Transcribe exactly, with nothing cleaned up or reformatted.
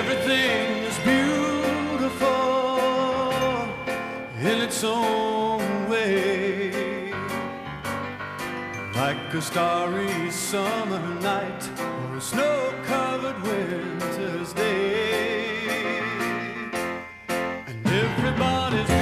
Everything is beautiful in its own way. Like a starry summer night or a snow-covered winter's day. And everybody's